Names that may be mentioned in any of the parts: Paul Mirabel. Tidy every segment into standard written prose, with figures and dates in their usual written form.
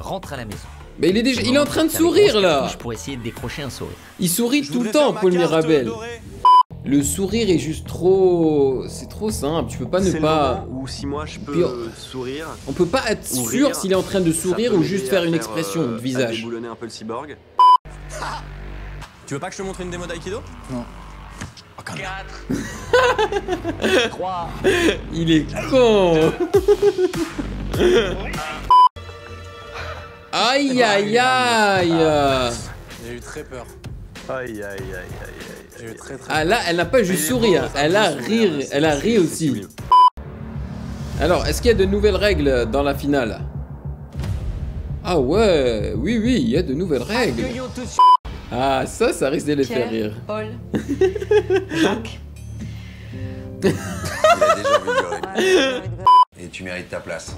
rentre à la maison. Mais il est déjà, il est en train de sourire là. Pour essayer de décrocher un sourire. Il sourit tout le temps, Paul Mirabel. Le sourire est juste trop... C'est trop simple, tu peux pas ne pas... Ou si moi je peux sourire... On peut pas être sûr s'il est en train de sourire ou juste faire une expression de visage. Déboulonner un peu le cyborg. Tu veux pas que je te montre une démo d'aïkido? Non. 4 3. Il est con. Aïe aïe aïe. J'ai eu très peur. Aïe aïe aïe aïe aïe. Ah là, elle n'a pas juste sourire, elle a rire, elle a ri aussi. Alors, est-ce qu'il y a de nouvelles règles dans la finale? Ah ouais, oui oui, il y a de nouvelles règles. Ah ça, ça risque de les faire rire. Paul. Jacques. Et tu mérites ta place.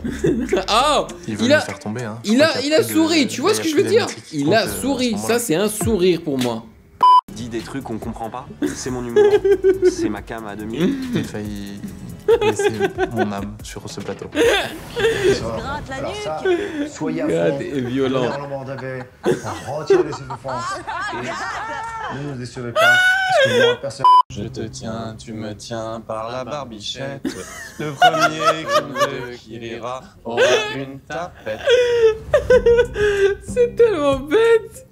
Oh, il a faire tomber, hein. Il a souri, tu vois ce que je veux dire? Il a souri, ça c'est un sourire pour moi. Dis des trucs qu'on comprend pas, c'est mon humour, c'est ma cam à demi. J'ai failli laisser mon âme sur ce plateau. Alors ça, soyez à fond, violent. Retirez les offenses et ne nous décevez pas. Je te tiens, tu me tiens par la barbichette. Le premier qui rira aura une tapette. C'est tellement bête.